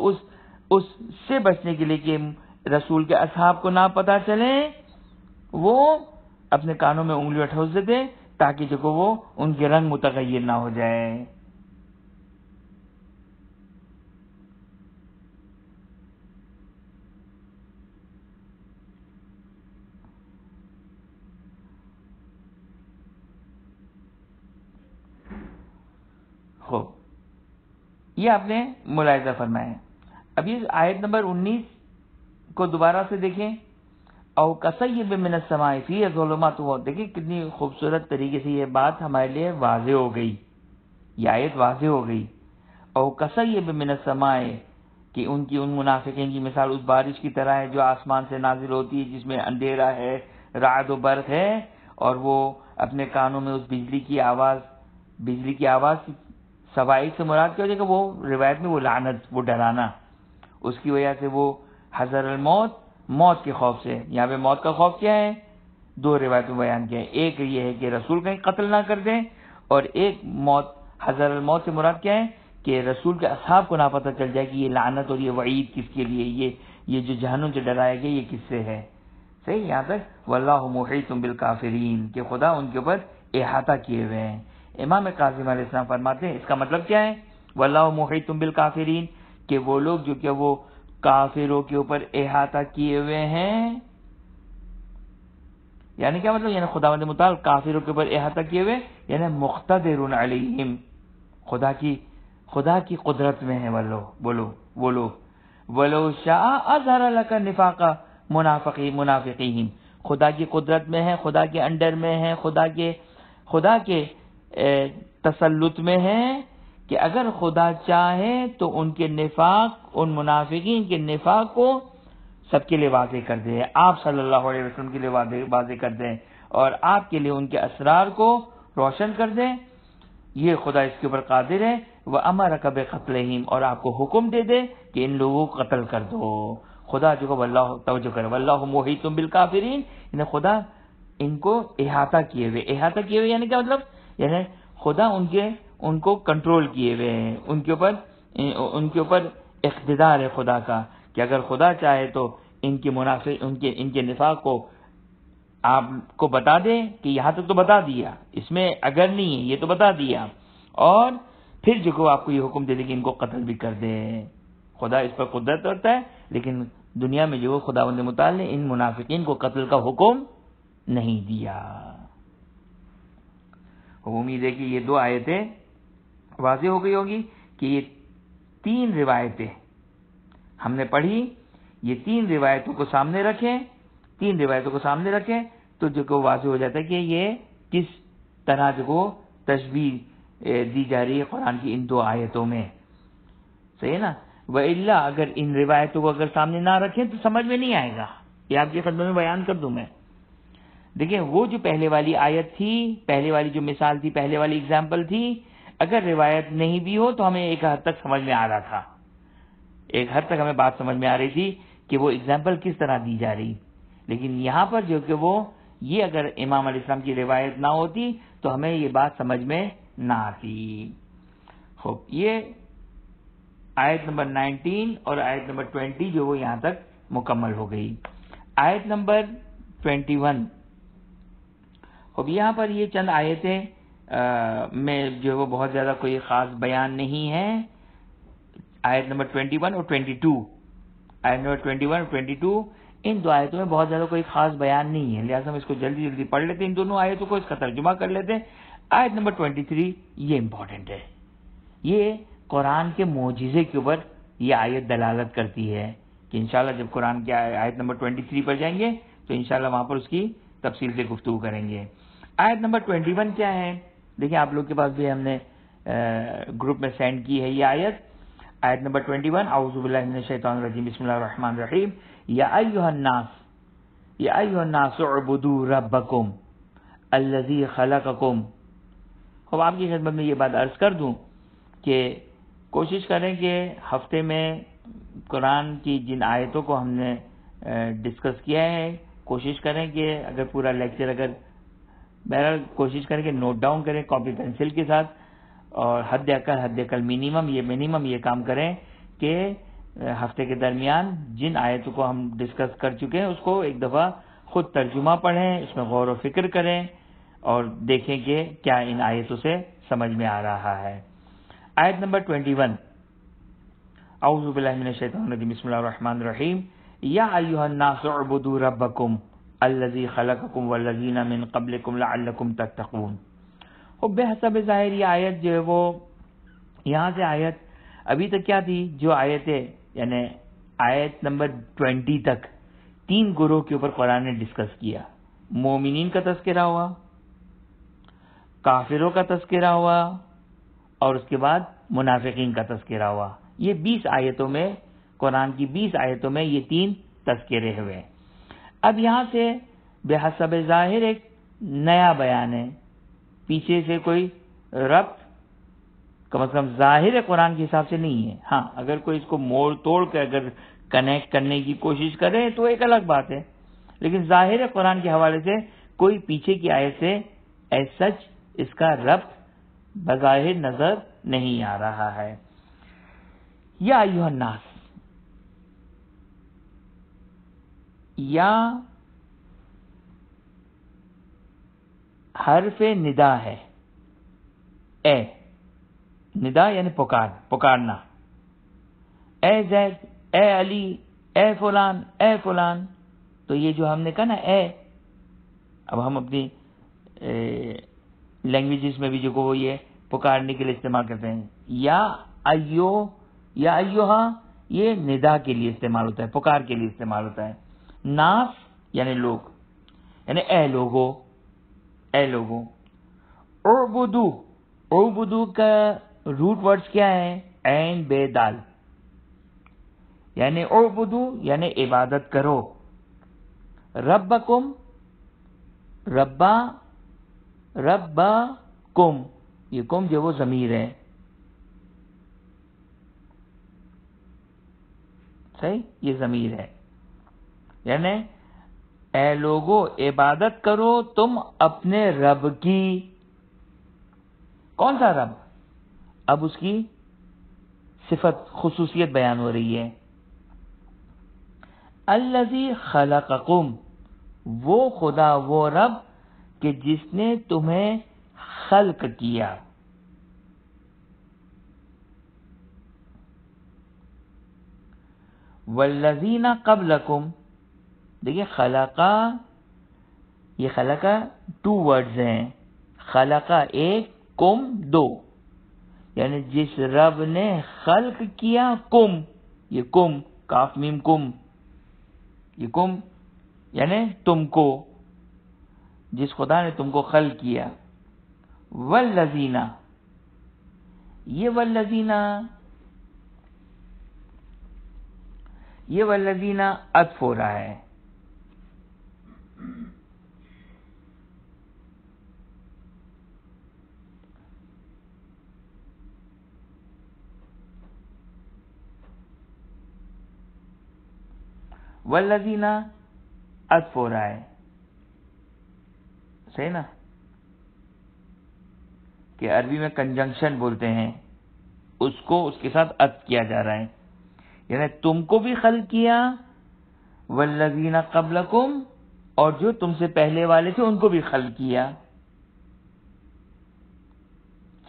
उससे बचने के लिए कि रसूल के असहाब को ना पता चले, वो अपने कानों में उंगलियां ठोस देते ताकि जो वो उनके रंग मुतगय्यर ना हो जाए। ये आपने मुलायजा फरमाया। अब ये आयत नंबर 19 को दोबारा से देखें। और कसय्यब मिनस समाए फीह ज़ुलुमात, देखिए कितनी खूबसूरत तरीके से ये बात हमारे लिए वाज़े हो गई, ये आयत वाज़े हो गई। और कसय्यब मिनस समाए कि उन मुनाफिकीन की मिसाल उस बारिश की तरह है जो आसमान से नाजिल होती है, जिसमें अंधेरा है, रात व बर्क है, और वो अपने कानों में उस बिजली की आवाज़ सवाइक से मुराद क्या हो जाएगा? वो रिवायत में वो लानत, वो डराना, उसकी वजह से वो हज़र अल मौत, मौत के खौफ से। यहाँ पे मौत का खौफ क्या है? दो रिवायत में बयान किया है। एक ये है कि रसूल कहीं कत्ल ना कर दें, और एक मौत, हज़र अल मौत से मुराद क्या है कि रसूल के असहाब को ना पता चल जाए कि ये लानत और ये वईद किसके लिए, ये जो जहन्नुम से डराया गया ये किससे है। सही, यहाँ तक वल्लाहु मुहीतुम बिल काफिरीन के खुदा उनके ऊपर इहाता किए हुए हैं। इमाम काज़िम अलैहिस्सलाम फरमाते हैं इसका मतलब क्या है? वल्लाहु मुहीतुम बिल काफिरीन, कि वो लोग जो क्या वो काफिरों के ऊपर इहाता किए हुए हैं। यानी क्या मतलब? यानी खुदावंद मुताल काफिरों के ऊपर इहाता किए हुए, यानी मुख्तदिरुन अलैहिम, खुदा की कुदरत में है वो लोग। वलो शाह अज़हर लक निफाका मुनाफिकीन, खुदा की कुदरत में है, खुदा के अंडर में है, खुदा के तसल्लुत में है कि अगर खुदा चाहे तो उनके निफाक, उन मुनाफिकीन के निफाक को सबके लिए वाज़े कर दे, आप सल्लल्लाहु अलैहि वसल्लम के लिए वाज़े कर दे, और आपके लिए उनके असरार को रोशन कर दे। ये खुदा इसके ऊपर कादिर है। वह अमरक बिक़त्लिहिम, और आपको हुक्म दे दे कि इन लोगों को कत्ल कर दो। खुदा जो वल्लाहु तवज्जो करे, वल्लाहु मुहीतुम बिल काफिरीन, यानी खुदा इनको इहाता किए हुए यानी क्या मतलब? यानी खुदा उनको कंट्रोल किए हुए हैं, उनके ऊपर इख्तिदार है खुदा का कि अगर खुदा चाहे तो इनके निफाक को आपको बता दे कि यहाँ तक तो बता दिया, इसमें अगर नहीं है ये तो बता दिया, और फिर जो को आपको ये हुक्म दे दे कि इनको कत्ल भी कर दे। खुदा इस पर कुदरत रखता है, लेकिन दुनिया में जो खुदावंद मुताल ने इन मुनाफिकीन को कत्ल का हुक्म नहीं दिया। उम्मीद है कि ये दो आयतें वाज़े हो गई होंगी कि ये तीन रिवायतें हमने पढ़ी, ये तीन रिवायतों को सामने रखें, तीन रिवायतों को सामने रखें तो जो वाज़े हो जाता है कि ये किस तनाज़ को तशबीह दी जा रही है कुरान की इन दो आयतों में। सही है ना। वइल्ला अगर इन रिवायतों को अगर सामने ना रखें तो समझ में नहीं आएगा। ये आपकी खिदमत में बयान कर दूं मैं। देखिए वो जो पहले वाली आयत थी, पहले वाली जो मिसाल थी, पहले वाली एग्जाम्पल थी, अगर रिवायत नहीं भी हो तो हमें एक हद तक समझ में आ रहा था, एक हद तक हमें बात समझ में आ रही थी कि वो एग्जाम्पल किस तरह दी जा रही। लेकिन यहाँ पर जो कि वो ये अगर इमाम अली इस्लाम की रिवायत ना होती तो हमें ये बात समझ में ना आती। खूब, ये आयत नंबर 19 और आयत नंबर 20 जो वो यहाँ तक मुकम्मल हो गई। आयत नंबर 21, खूब, यहाँ पर ये चंद आयतें में जो वो बहुत ज़्यादा कोई ख़ास बयान नहीं है। आयत नंबर 21 और 22, आयत नंबर 21 और 22 इन दो आयतों में बहुत ज़्यादा कोई ख़ास बयान नहीं है, लिहाजा हम इसको जल्दी जल्दी पढ़ लेते हैं, इन दोनों आयतों को इसका तर्जुमा कर लेते हैं। आयत नंबर 23 ये इम्पॉर्टेंट है, ये कुरान के मोजिज़े के ऊपर ये आयत दलालत करती है कि इंशाल्लाह जब कुरान के आयत नंबर 23 पर जाएंगे तो इंशाल्लाह वहाँ पर उसकी तफसील से गुफ्तगू करेंगे। आयत नंबर 21 क्या है, देखिए आप लोग के पास भी हमने ग्रुप में सेंड की है ये आयत। आयत नंबर 21, औज़ु बिल्लाहि मिनश शैतानिर रजीम, बिस्मिल्लाहिर रहमानिर रहीम, या अय्युहन नास उबुदू रब्बकुम अल्लज़ी खलककुम। अब आपकी खिदमत में ये बात अर्ज कर दूं कि कोशिश करें कि हफ्ते में कुरान की जिन आयतों को हमने डिस्कस किया है, कोशिश करें कि अगर पूरा लेक्चर अगर बहरहाल कोशिश करें कि नोट डाउन करें कॉपी पेंसिल के साथ, और हद अकल मिनिमम ये काम करें कि हफ्ते के दरमियान जिन आयतों को हम डिस्कस कर चुके हैं उसको एक दफ़ा खुद तर्जुमा पढ़ें, इसमें गौर व फिक्र करें और देखें कि क्या इन आयतों से समझ में आ रहा है। आयत नंबर 21, औज़ु बिल्लाहि मिनश शैतानिर रजीम, बिस्मिल्लाहिर रहमानिर रहीम, या अय्युहन नास उबुदू रब्बकुम अल्लज़ी खलककुम वल्लज़ीना मिन क़ब्लिकुम लअल्लकुम तत्तक़ून। बेहसब ज़ाहिर ये आयत जो है वो यहाँ से आयत अभी तक क्या थी, जो आयतें यानी आयत नंबर 20 तक तीन गुरों के ऊपर कुरान ने डिस्कस किया। मोमिनीन का तस्करा हुआ, काफिरों का तस्करा हुआ और उसके बाद मुनाफिकीन का तस्करा हुआ। ये 20 आयतों में, कुरान की 20 आयतों में ये तीन तस्करे हुए। अब यहाँ से बेहसब ज़ाहिर एक नया बयान है, पीछे से कोई रब्त कम से कम जाहिर है कुरान के हिसाब से नहीं है। हाँ, अगर कोई इसको मोड़ तोड़ कर अगर कनेक्ट करने की कोशिश करे तो एक अलग बात है, लेकिन जाहिर है कुरान के हवाले से कोई पीछे की आयत से एज सच इसका रब्त बज़ाहिर नजर नहीं आ रहा है। या अय्युहन नास, या हर्फे निदा है, ए निदा यानी पुकार, पुकारना, ए जैद, ए अली, ए फुलान, ए फुलान। तो ये जो हमने कहा ना ए, अब हम अपनी लैंग्वेजेस में भी जो को ये पुकारने के लिए इस्तेमाल करते हैं। या अयो, या अयोहा, ये निदा के लिए इस्तेमाल होता है, पुकार के लिए इस्तेमाल होता है। नास यानी लोग, यानी ए लोगो, ए लोगों। उबुदू, उबुदू का रूट वर्ड्स क्या है, ऐन बेदाल, यानी उबुदू यानी इबादत करो। रब्बकुम, रब्बा, रब्बकुम, ये कुम जो वो ज़मीर है, सही, ये ज़मीर है, यानी ए लोगो इबादत करो तुम अपने रब की। कौन सा रब, अब उसकी सिफत, खुसूसियत बयान हो रही है। अल्लज़ी खलककुम, वो खुदा, वो रब कि जिसने तुम्हें खल्क किया। वल्लज़ीना क़ब्लकुम, देखिए खलका, ये खलका टू वर्ड्स हैं, खलका ए कुम दो, यानी जिस रब ने खल्क किया कुम, ये कुम काफ मीम कुम, ये कुम यानी तुमको, जिस खुदा ने तुमको खल्क किया। वल्लज़ीना, ये वल्लज़ीना, ये वल्लज़ीना अत्फ हो रहा है, वल्लज़ीना अत्फ हो रहा है, सही ना, कि अरबी में कंजंक्शन बोलते हैं, उसको उसके साथ अत्फ किया जा रहा है, यानी तुमको भी खल्क किया, वल्लज़ीना क़ब्लकुम, और जो तुमसे पहले वाले थे उनको भी खल्क किया,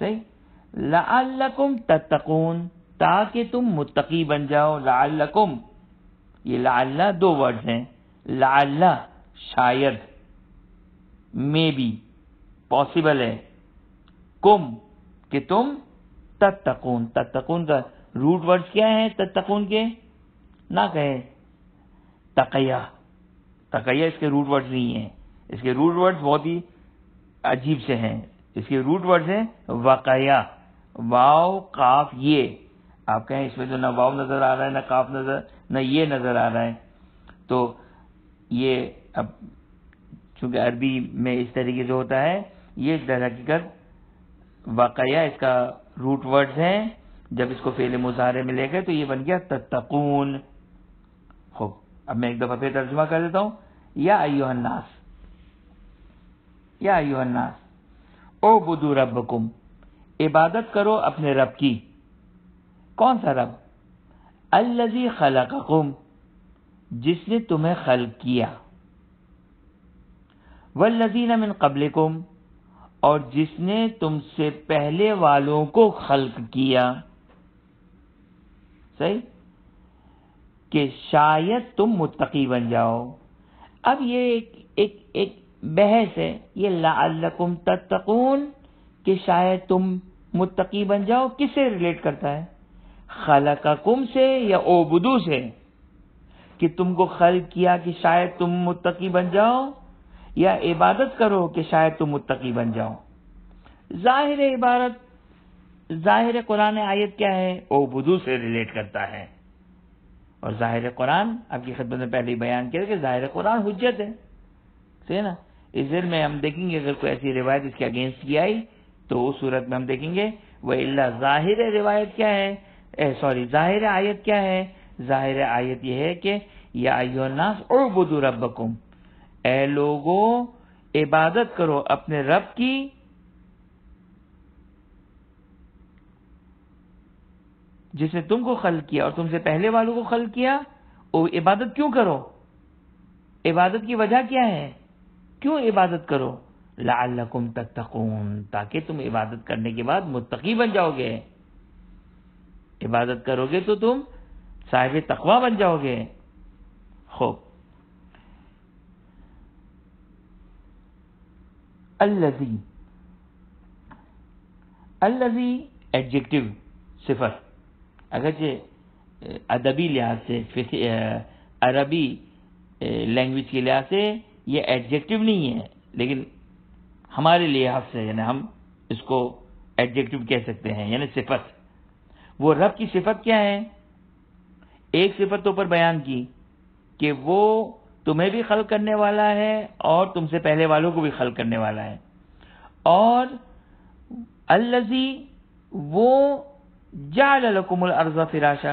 सही। लअल्लकुम तत्तकून, ताकि तुम मुत्तकी बन जाओ। लअल्लकुम, ये लाला दो वर्ड्स हैं, लाला शायद, मे बी पॉसिबल है, कुम कि तुम, तत्तकून, तत्तकून का रूट वर्ड्स क्या है तत्तकून के, ना कहे तकया, तकया इसके रूट वर्ड्स नहीं है, इसके रूट वर्ड्स बहुत ही अजीब से हैं, इसके रूट वर्ड्स हैं वकया, वाव काफ ये, आप कहें इसमें तो ना वाव नजर आ रहा है, ना काफ नजर, ना ये नजर आ रहा है, तो ये अब चूंकि अरबी में इस तरीके से होता है, ये दर हकीकत वाकया इसका रूट वर्ड्स है, जब इसको फेल मुजाहरे में ले गए तो ये बन गया तत्तकून। खूब, अब मैं एक दफा फिर तर्जुमा कर देता हूं, या अय्युहन्नास, या अय्युहन्नास ओ बुदू रब्बकुम, इबादत करो अपने रब की, कौन सा रब, अल्लज़ी खलककुम, जिसने तुम्हें खल्क किया, वल्लज़ीना मिन क़ब्लकुम, और जिसने तुमसे पहले वालों को खल्क किया, सही, कि शायद तुम मुत्तकी बन जाओ। अब ये एक बहस है, ये लअल्लकुम तत्तकून कि शायद तुम मुत्तकी बन जाओ, किससे रिलेट करता है, खलककुम से या ओबुदू से, कि तुमको खल्क किया कि शायद तुम मुत्तकी बन जाओ, या इबादत करो कि शायद तुम मुत्तकी बन जाओ। जाहिर इबारत, जाहिर कुरान आयत क्या है, ओबुदू से रिलेट करता है, और जाहिर कुरान आपकी खिदमत में पहले ही बयान किया कि जाहिर कुरान हुज्जत है, सही ना। इस दिन में हम देखेंगे अगर कोई ऐसी रिवायत इसके अगेंस्ट की आई तो उस सूरत में हम देखेंगे, वइल्ला जाहिर रिवायत क्या है, सॉरी जाहिर आयत क्या है, जाहिर आयत यह है कि या अय्युहन्नास उबुदू रब्बकुम, ए लोगों इबादत करो अपने रब की, जिसने तुमको खल्क किया और तुमसे पहले वालों को खल्क किया। और इबादत क्यों करो, इबादत की वजह क्या है, क्यों इबादत करो, लअल्लकुम तत्तकून, ताकि तुम इबादत करने के बाद मुत्तकी बन जाओगे, इबादत करोगे तो तुम साहिब तकवा बन जाओगे। खूब, अल्लज़ी, अल्लज़ी एडजेक्टिव सिफत, अगरचे अदबी लिहाज से, अरबी लैंग्वेज के लिहाज से ये एडजेक्टिव नहीं है, लेकिन हमारे लिहाज से यानी हम इसको एडजेक्टिव कह सकते हैं, यानी सिफत। वो रब की सिफत क्या है, एक सिफत तो ऊपर बयान की कि वो तुम्हें भी खल्क करने वाला है और तुमसे पहले वालों को भी खल्क करने वाला है, और अल्लज़ी वो जअल लकुमुल अर्ज़ फिराशा,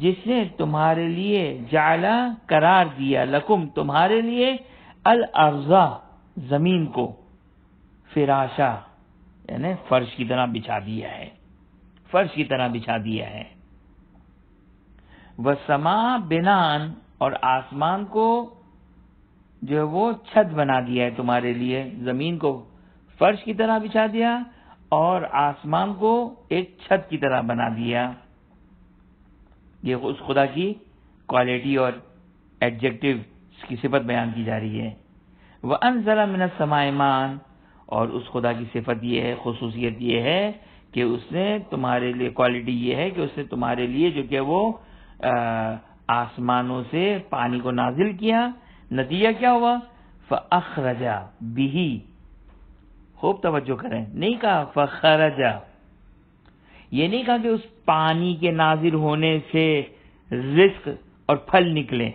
जिसने तुम्हारे लिए जअला करार दिया, लकुम तुम्हारे लिए, अल अर्ज़ा जमीन को, फिराशा यानी फर्श की तरह बिछा दिया है, फर्श की तरह बिछा दिया है। वस्समा बिनान, और आसमान को जो है वो छत बना दिया है तुम्हारे लिए, जमीन को फर्श की तरह बिछा दिया और आसमान को एक छत की तरह बना दिया। ये उस खुदा की क्वालिटी और एडजेक्टिव की सिफत बयान की जा रही है। वअनज़ल मिनस समाए मान, और उस खुदा की सिफत ये है, खुसूसियत ये है कि उसने तुम्हारे लिए, क्वालिटी ये है कि उसने तुम्हारे लिए जो कि वो आसमानों से पानी को नाजिल किया। नतीजा क्या हुआ? फ़अख़रजा बिही, खूब तवज्जो करें, नहीं कहा फ़ख़रजा, ये नहीं कहा कि उस पानी के नाजिल होने से रिस्क और फल निकले,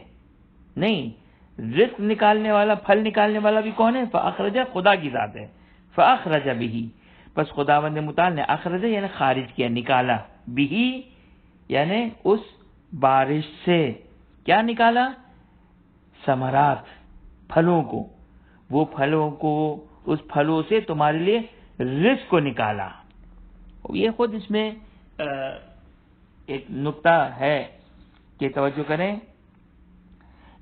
नहीं, रिस्क निकालने वाला, फल निकालने वाला भी कौन है? फ़अख़रजा, खुदा की ज़ात है। फ़अख़रजा बिही, बस खुदावंद मुताल ने अख़रजा यानी खारिज किया, निकाला, बिही यानी उस बारिश से क्या निकाला? समरात, फलों को, वो फलों को, उस फलों से तुम्हारे लिए रिस्क को निकाला। ये खुद इसमें एक नुक्ता है कि तवज्जो करें,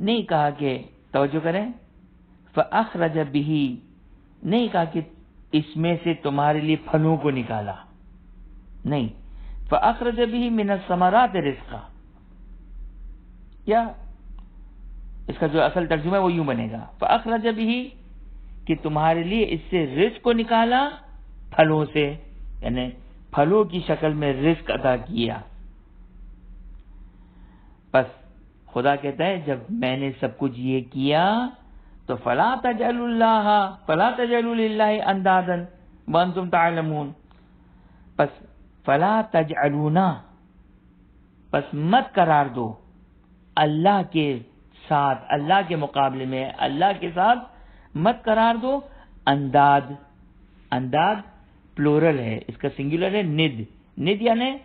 नहीं कहा कि तवज्जो करें फ़अख़रज बिही, नहीं कहा कि इसमें से तुम्हारे लिए फलों को निकाला, नहीं, फ़अख़रज बिही मिनस समरात रिज़्क़ा, या इसका जो असल तर्जुमा है वो यूं बनेगा फ़अख़रज बिही कि तुम्हारे लिए इससे रिस्क को निकाला फलों से, यानी फलों की शक्ल में रिस्क अदा किया। बस खुदा कहता है जब मैंने सब कुछ ये किया तो फला तजअलू लिल्लाहि अंदादन व अंतुम तालमून, बस फला तजअलूना, बस मत करार दो अल्लाह के साथ, अल्लाह के मुकाबले में, अल्लाह के साथ मत करार दो अंदाद। अंदाद प्लोरल है, इसका सिंगुलर है निद, निद यानी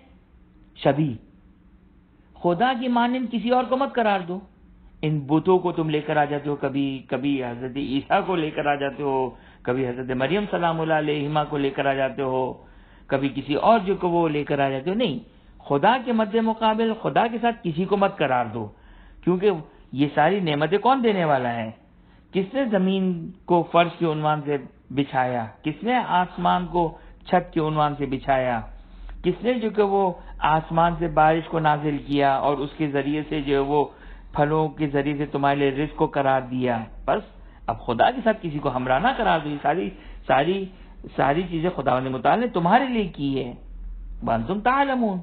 शबी। खुदा की मानंद किसी और को मत करार दो। इन बुतों को तुम लेकर आ जाते हो, कभी कभी हजरत ईसा को लेकर आ जाते हो, कभी हजरत मरियम सलामुल्लाह अलैहिमा को लेकर आ जाते हो, कभी किसी और जो को वो लेकर आ जाते हो, नहीं, खुदा के मद्द मुकाबिल खुदा के साथ किसी को मत करार दो, क्योंकि ये सारी नेमतें कौन देने वाला है? किसने जमीन को फर्श के उन्वान से बिछाया, किसने आसमान को छत के उन्वान से बिछाया, किसने जो कि वो आसमान से बारिश को नाजिल किया और उसके जरिए से जो वो फलों के जरिए से तुम्हारे लिए रिस्क को करार दिया। बस अब खुदा के साथ किसी को हमरा ना करार दो। सारी सारी सारी चीजें खुदा ने मुताल ने तुम्हारे लिए की है। तुम तालमून,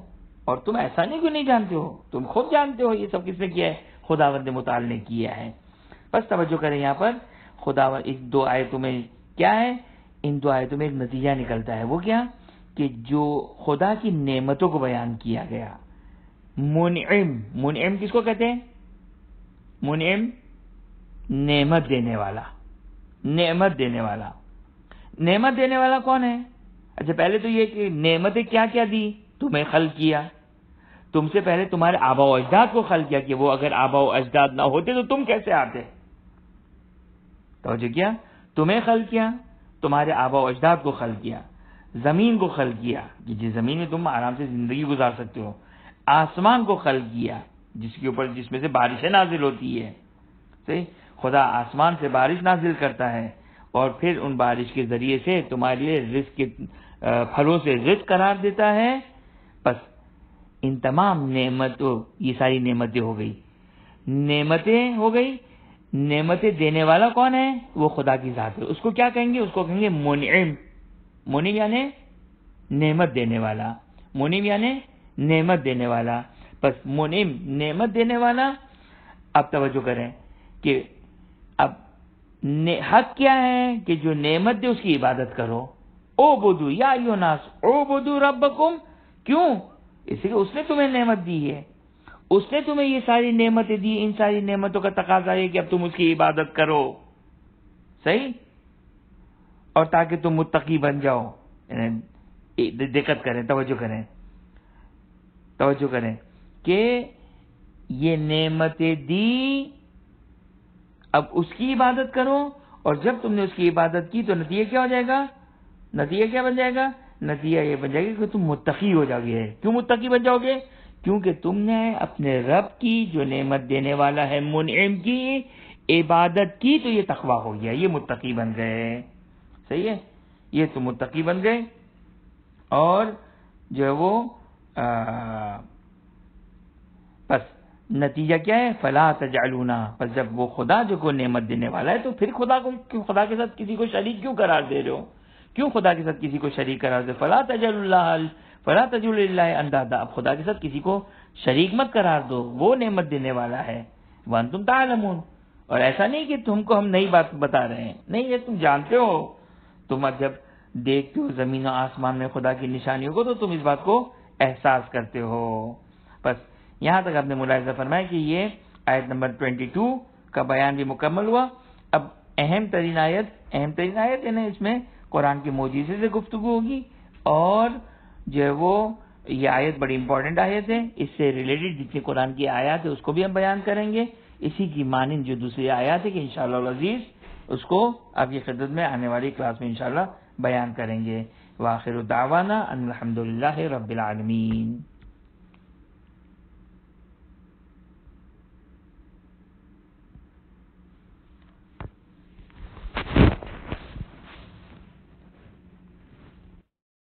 और तुम ऐसा नहीं क्यों नहीं जानते हो, तुम खुद जानते हो ये सब किसने किया है? खुदावंद मुताल ने किया है। बस तवज्जो करें, यहाँ पर खुदावन इस दो आयतों में क्या है? इन दो आयतों में एक नतीजा निकलता है, वो क्या? कि जो खुदा की नेमतों को बयान किया गया, मुनइम, मुनइम किसको कहते हैं? मुनइम नेमत देने वाला, नेमत देने वाला, नेमत देने वाला कौन है? अच्छा, पहले तो ये कि नेमतें क्या क्या दी? तुम्हें खल्क किया, तुमसे पहले तुम्हारे आबा व अजदाद को खल्क किया कि वो अगर आबा व अजदाद ना होते तो तुम कैसे आते। तो जो क्या तुम्हें खल्क किया, तुम्हारे आबा व अजदाद को खल्क किया, जमीन को खल्क किया कि जिस जमीन में तुम आराम से जिंदगी गुजार सकते हो, आसमान को खल्क किया जिसके ऊपर जिसमें से बारिशें नाजिल होती है। सही, खुदा आसमान से बारिश नाजिल करता है और फिर उन बारिश के जरिए से तुम्हारे लिए रिस्क के फलों से रिस्क करार देता है। बस इन तमाम नेमतों, ये सारी नेमतें हो गई, नेमतें हो गई, नेमतें देने वाला कौन है? वो खुदा की जात है। उसको क्या कहेंगे? उसको कहेंगे मुनिम। मुनिम यानी नेमत देने वाला, मुनिम यानी नेमत देने वाला। बस मुनिम नेमत देने वाला। अब तवज्जो करें कि अब हक क्या है कि जो नेमत दे उसकी इबादत करो। ओ बुदू या योनास ओ बुदू रब्बकुम, क्यों? इसलिए उसने तुम्हें नेमत दी है, उसने तुम्हें ये सारी नेमतें दी, इन सारी नेमतों का तकाजा है कि अब तुम उसकी इबादत करो। सही, और ताकि तुम मुत्तकी बन जाओ। दिक्कत करें, तवज्जो करें, तवज्जो करें कि ये नेमतें दी, अब उसकी इबादत करो, और जब तुमने उसकी इबादत की तो नतीजा क्या हो जाएगा? नतीजा क्या बन जाएगा? नतीजा ये बन जाएगा कि तुम मुत्तकी हो जाओगे। क्यों मुत्तकी बन जाओगे? क्योंकि तुमने अपने रब की, जो नेमत देने वाला है, मुनइम की इबादत की, तो ये तकवा हो गया, ये मुत्तकी बन गए। सही है, ये तुम मुत्तकी बन गए। और जो है वो बस नतीजा क्या है? फला तजअलूना, बस जब वो खुदा जो को नेमत देने वाला है तो फिर खुदा को, खुदा के साथ किसी को शरीक क्यों करार दे रहे हो? क्यों खुदा के साथ किसी को शरीक करार दे। फला तजल्लाह अंदादा, आप खुदा के साथ किसी को शरीक मत करार दो, वो नेमत देने वाला है। वन तुम तालमून, और ऐसा नहीं कि तुमको हम नई बात बता रहे हैं, नहीं, ये तुम जानते हो। तुम जब देखते हो जमीन और आसमान में खुदा की निशानियों को तो तुम इस बात को एहसास करते हो। बस यहाँ तक आपने मुलाहिजा फरमाया कि ये आयत नंबर 22 का बयान भी मुकम्मल हुआ। अब अहम तरीन आयत यानी इसमें कुरान के मोजीजे से गुफ्तगू होगी, और जो है वो ये आयत बड़ी इंपॉर्टेंट आयत है। इससे रिलेटेड जितने कुरान की आयत है उसको भी हम बयान करेंगे, इसी की मानिंद जो दूसरी आयत है कि इंशाअल्लाह अज़ीज़ उसको आपकी खिदमत में आने वाली क्लास में इंशाअल्लाह बयान करेंगे। वाखिर दावाना अल्हम्दुलिल्लाह रब्बिल आलमीन।